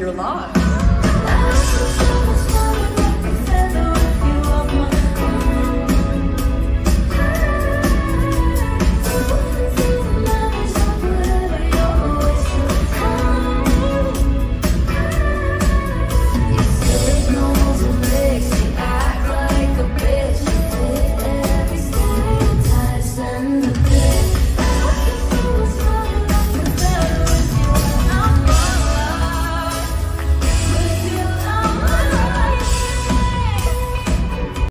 your life.